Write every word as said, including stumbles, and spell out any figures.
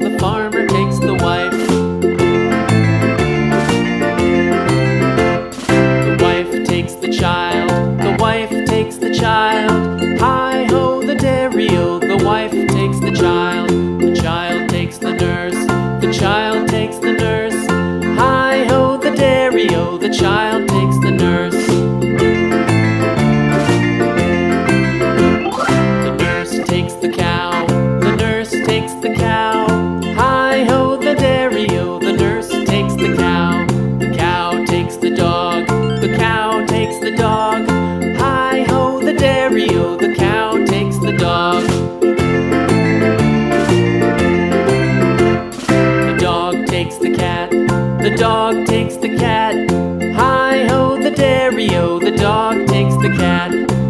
so the farmer takes the wife. The wife takes the child, the wife takes the child. Hi-ho the dairy-o, the wife takes the child. The child takes the nurse, the child takes the nurse. Hi-ho the dairy-o, the child takes the nurse. The nurse takes the cow, the nurse takes the cow. Hi-ho the dairy-o, the nurse takes the cow. The cow takes the dog, the cow takes the dog. Hi-ho the dairy-o, the cow takes the dog. The dog takes the cat, the dog takes the cat. Hi-ho the dairy-o, the dog takes the cat.